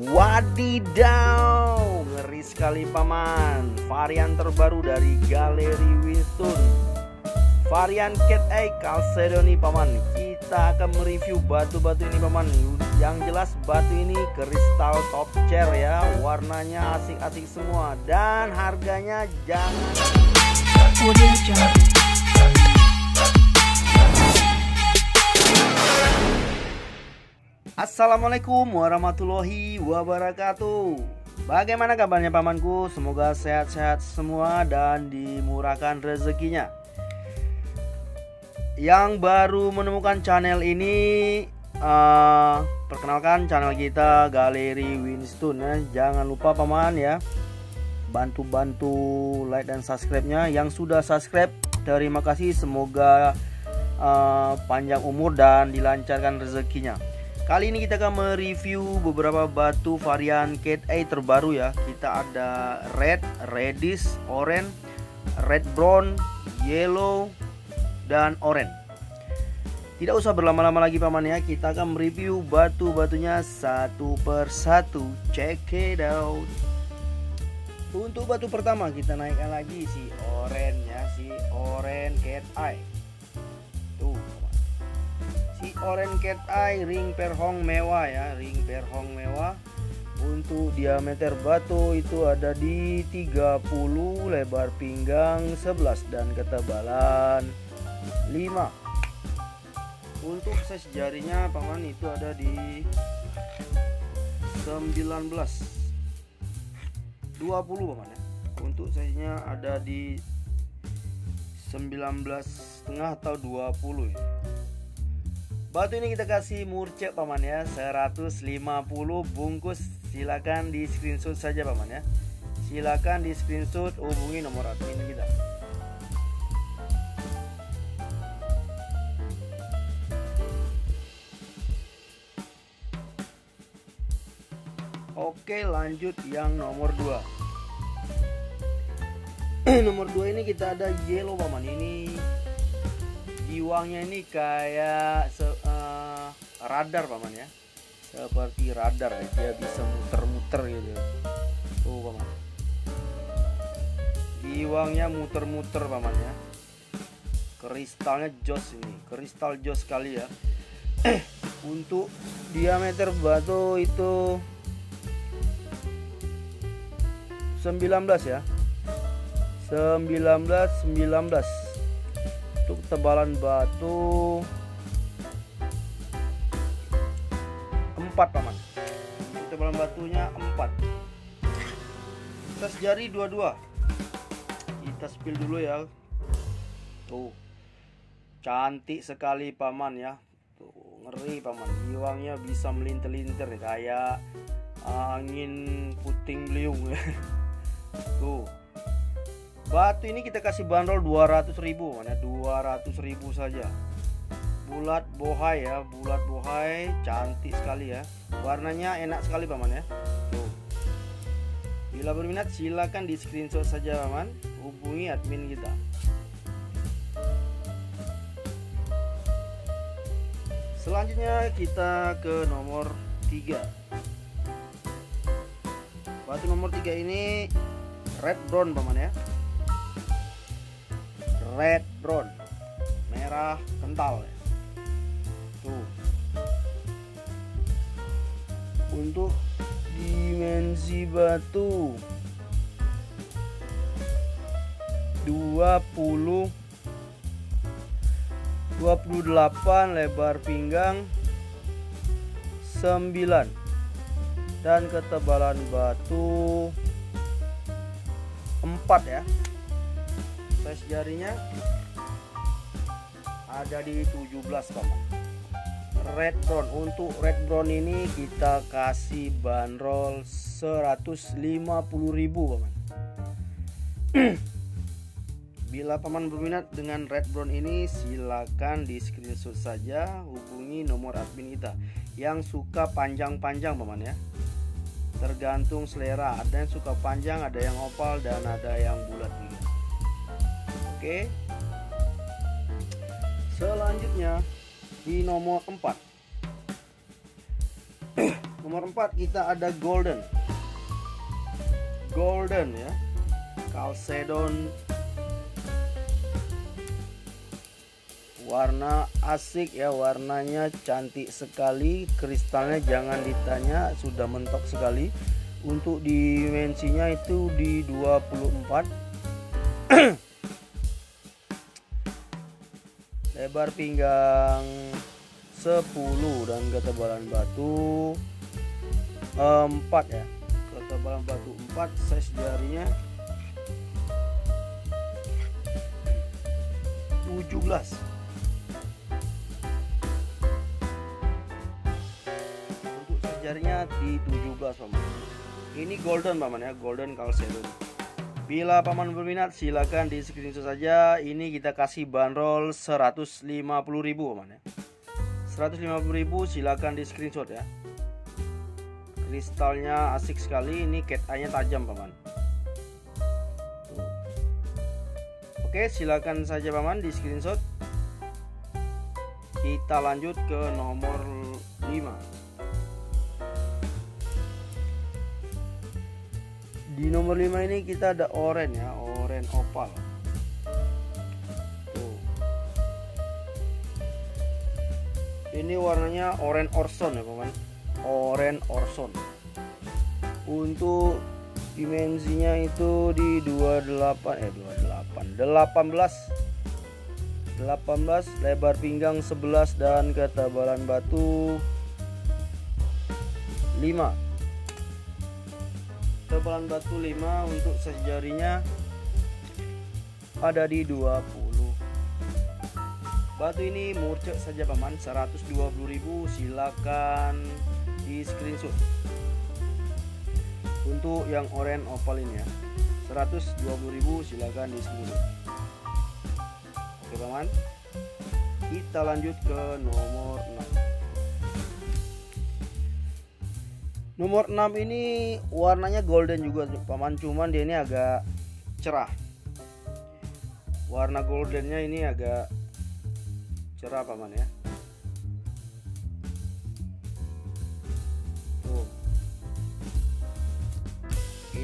Wadidaw, ngeri sekali paman. Varian terbaru dari Galeri Winston, varian Cat Eye Chalcedony paman. Kita akan mereview batu-batu ini paman. Yang jelas batu ini kristal top chair ya. Warnanya asik-asik semua. Dan harganya jangan. Assalamualaikum warahmatullahi wabarakatuh. Bagaimana kabarnya pamanku? Semoga sehat-sehat semua dan dimurahkan rezekinya. Yang baru menemukan channel ini, perkenalkan channel kita Galeri Winston ya. Jangan lupa paman ya, bantu-bantu like dan subscribe-nya. Yang sudah subscribe, terima kasih. Semoga panjang umur dan dilancarkan rezekinya. Kali ini kita akan mereview beberapa batu varian Cat Eye terbaru ya. Kita ada red, reddish, orange, red brown, yellow, dan orange. Tidak usah berlama-lama lagi paman ya. Kita akan mereview batu-batunya satu persatu. Check it out. Untuk batu pertama kita naikkan lagi si orange ya, si orange Cat Eye. Tuh. Si orange Cat Eye ring perhong mewah ya, ring perhong mewah. Untuk diameter batu itu ada di 30, lebar pinggang 11 dan ketebalan 5. Untuk size jarinya paman itu ada di 19 20 paman ya. Untuk size-nya ada di 19,5 atau 20 ya. Batu ini kita kasih murcek paman ya, 150 bungkus. Silakan di screenshot saja paman ya. Silakan di screenshot, hubungi nomor admin kita. Oke, lanjut yang nomor 2. Nomor 2 ini kita ada yellow paman. Ini jiwangnya ini kayak radar paman ya, seperti radar ya. Dia bisa muter-muter gitu tuh paman, jiwangnya muter-muter paman ya. Kristalnya jos, ini kristal jos sekali ya. Untuk diameter batu itu 19 ya, 19. Untuk tebalan batu 4 paman. Untuk tebalan batunya 4. Tas jari 22. Kita spill dulu ya. Tuh, cantik sekali paman ya. Tuh, ngeri paman. Jiwangnya bisa melintir-lintir kayak angin puting beliung. Tuh. Batu ini kita kasih bandrol 200.000 mana, 200.000 saja. Bulat bohai ya, bulat bohai, cantik sekali ya. Warnanya enak sekali paman ya. Tuh. Bila berminat silakan di screenshot saja paman, hubungi admin kita. Selanjutnya kita ke nomor 3. Batu nomor 3 ini red brown paman ya. Red brown, merah kental ya. Tuh. Untuk dimensi batu 20 28, lebar pinggang 9 dan ketebalan batu 4 ya. Size jarinya ada di 17 paman. Red brown, untuk red brown ini kita kasih bandrol 150.000 paman. Bila paman berminat dengan red brown ini silakan di screenshot saja, hubungi nomor admin kita. Yang suka panjang-panjang paman ya, tergantung selera. Ada yang suka panjang, ada yang oval, dan ada yang bulat juga. Oke. Selanjutnya di nomor 4. Nomor 4 kita ada golden. Golden ya. Chalcedon. Warna asik ya, warnanya cantik sekali, kristalnya jangan ditanya, sudah mentok sekali. Untuk dimensinya itu di 24. Lebar pinggang 10 dan ketebalan batu 4 ya. Ketebalan batu 4, size jarinya 17. Di 17 paman. Ini golden paman ya, golden Chalcedon. Bila paman berminat silahkan di screenshot saja. Ini kita kasih bandrol 150.000 paman ya. 150.000 silahkan di screenshot ya. Kristalnya asik sekali, ini cat eye-nya tajam paman. Tuh. Oke, silahkan saja paman di screenshot. Kita lanjut ke nomor 5. Di nomor 5 ini kita ada orange ya, orange opal. Tuh. Ini warnanya orange orson ya, paman. Orange orson. Untuk dimensinya itu di 18, lebar pinggang 11 dan ketebalan batu 5. Ketebalan batu 5. Untuk sejarinya ada di 20. Batu ini murcek saja paman, 120.000 silakan di screenshot. Untuk yang orange opal ini ya, 120.000 silakan di screenshot. Oke paman, kita lanjut ke nomor 6. Nomor 6 ini warnanya golden juga paman, cuman dia ini agak cerah. Warna goldennya ini agak cerah paman ya. Tuh.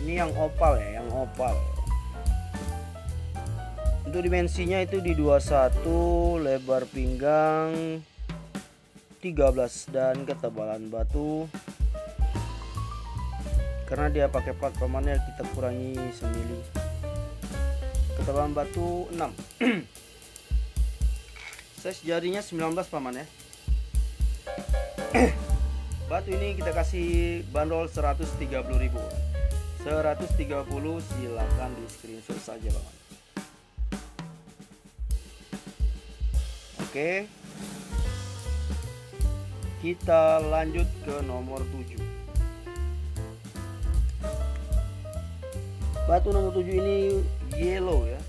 Ini yang opal ya, yang opal. Untuk dimensinya itu di 21, lebar pinggang 13 dan ketebalan batu. Karena dia pakai plat pamannya kita kurangi semili. Ketebalan batu 6. Size jarinya 19 paman ya. Batu ini kita kasih bandrol 130.000. 130 silakan di screenshot saja paman. Oke. Kita lanjut ke nomor 7. Batu nomor 7 ini yellow ya.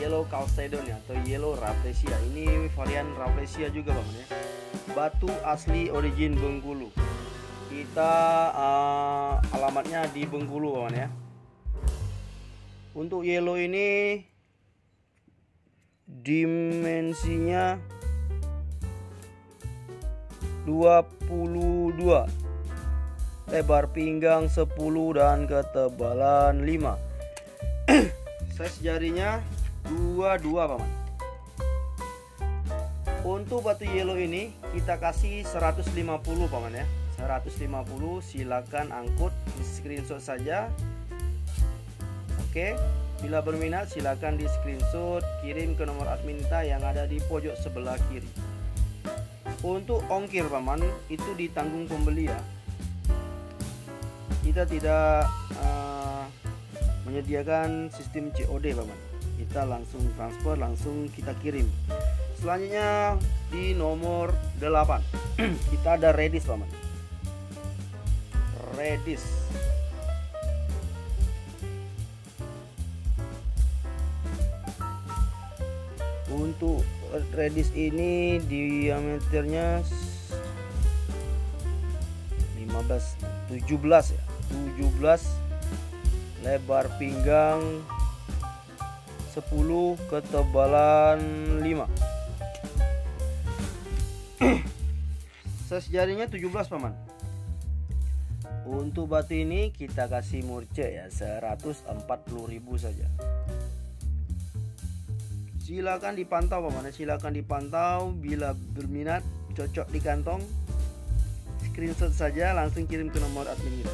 Yellow Chalcedon ya, atau yellow Rafflesia. Ini varian Rafflesia juga paman ya. Batu asli origin Bengkulu. Kita alamatnya di Bengkulu paman ya. Untuk yellow ini dimensinya 22. Lebar pinggang 10 dan ketebalan 5. Size jarinya 22 paman. Untuk batu yellow ini kita kasih 150 paman ya. 150 silakan angkut, di screenshot saja. Oke, bila berminat silakan di screenshot, kirim ke nomor admin kita yang ada di pojok sebelah kiri. Untuk ongkir paman itu ditanggung pembeli ya. Kita tidak menyediakan sistem COD paman, kita langsung transfer, langsung kita kirim. Selanjutnya di nomor 8 kita ada redis paman. Redis untuk redis ini diameternya 17 ya. 17, lebar pinggang 10, ketebalan 5. Size jarinya 17 paman. Untuk batu ini kita kasih murce ya, 140.000 saja. Silakan dipantau Paman, silakan dipantau. Bila berminat, cocok di kantong, screenshot saja, langsung kirim ke nomor admin kita.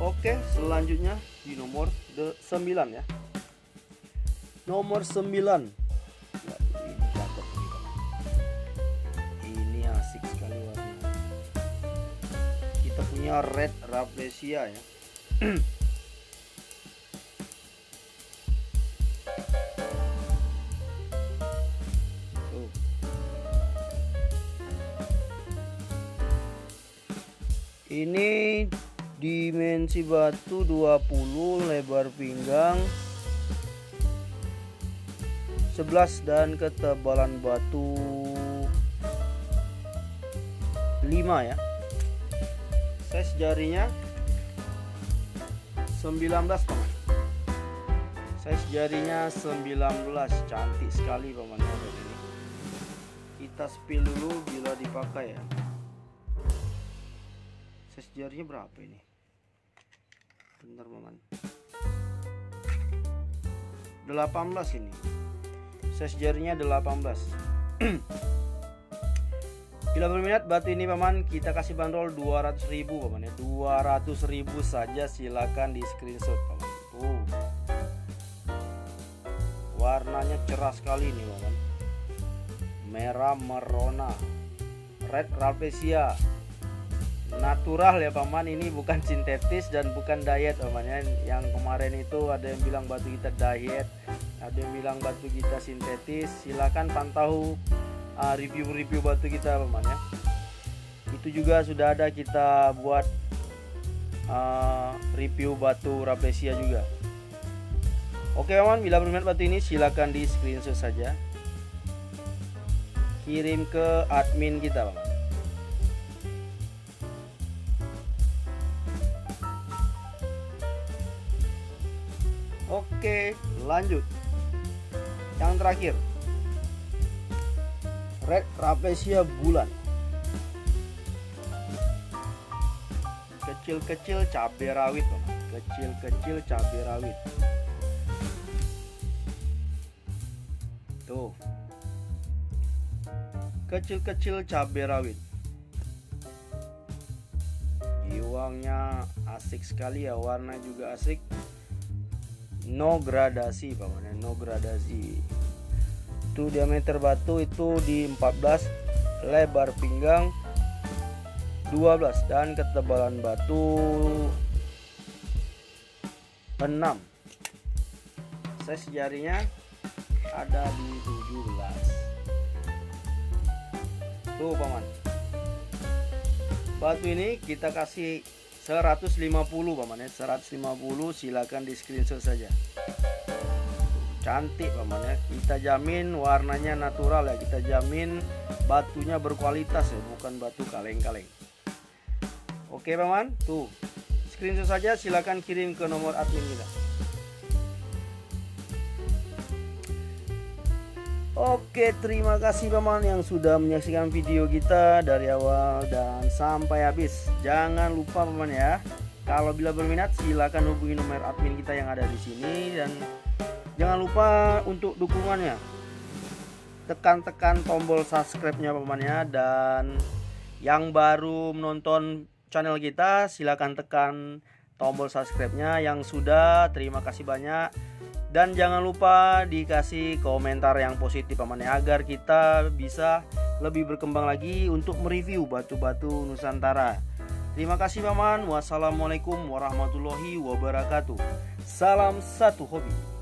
Oke, selanjutnya di nomor 9 ya. Nomor 9. Red Rafflesia ya. Tuh. Ini dimensi batu 20, lebar pinggang 11 dan ketebalan batu 5 ya. Size jarinya 19 Paman. Size jarinya 19, cantik sekali Paman ini. Kita spill dulu bila dipakai ya. Size jarinya berapa ini? Bentar Paman. 18 ini. Size jarinya 18. Bila berminat batu ini Paman, kita kasih bandrol 200.000 Paman ya. 200.000 saja, silakan di screenshot Paman. Tuh. Warnanya cerah sekali nih Paman. Merah merona. Red Rafflesia. Natural ya Paman, ini bukan sintetis dan bukan diet Paman ya. Yang kemarin itu ada yang bilang batu kita diet, ada yang bilang batu kita sintetis. Silakan pantau review-review batu kita Paman ya. Itu juga sudah ada kita buat review batu Rafflesia juga. Oke Paman, bila berminat batu ini silakan di screenshot saja, kirim ke admin kita Paman. Oke, lanjut yang terakhir, Red Rafflesia bulan. Kecil-kecil cabai rawit Paman. Kecil-kecil cabai rawit. Tuh. Kecil-kecil cabai rawit. Jiwangnya asik sekali ya, warna juga asik. No gradasi Paman, no gradasi. Itu diameter batu itu di 14, lebar pinggang 12 dan ketebalan batu 6. Size jarinya ada di 17. Tuh Paman. Batu ini kita kasih 150 Paman ya. 150, silakan di screenshot saja. Cantik Paman ya, kita jamin warnanya natural ya, kita jamin batunya berkualitas ya, bukan batu kaleng-kaleng. Oke Paman, tuh screenshot saja, silahkan kirim ke nomor admin kita. Oke, terima kasih Paman yang sudah menyaksikan video kita dari awal dan sampai habis. Jangan lupa Paman ya, kalau bila berminat silahkan hubungi nomor admin kita yang ada di sini. Dan jangan lupa untuk dukungannya, tekan-tekan tombol subscribe-nya Paman ya. Dan yang baru menonton channel kita silakan tekan tombol subscribe-nya. Yang sudah, terima kasih banyak. Dan jangan lupa dikasih komentar yang positif Paman ya, agar kita bisa lebih berkembang lagi untuk mereview batu-batu Nusantara. Terima kasih Paman. Wassalamualaikum warahmatullahi wabarakatuh. Salam satu hobi.